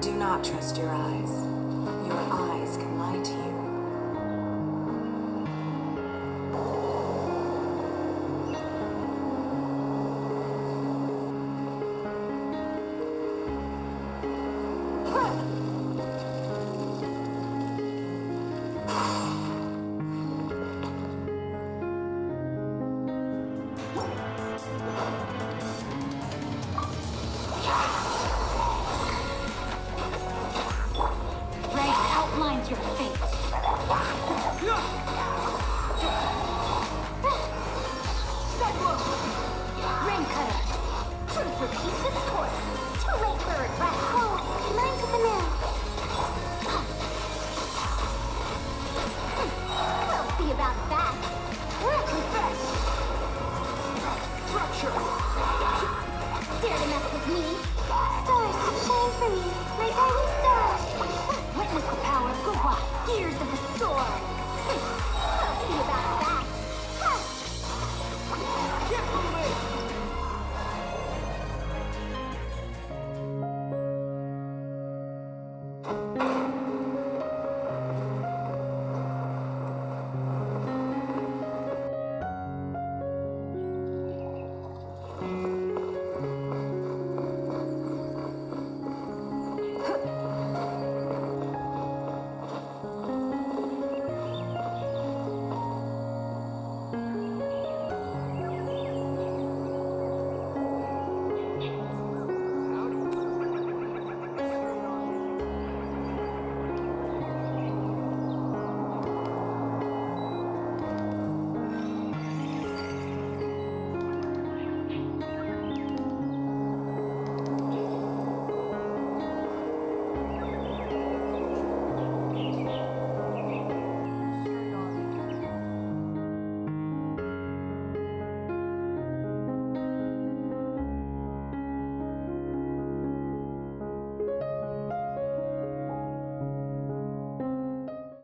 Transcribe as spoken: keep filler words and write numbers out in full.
Do not trust your eyes.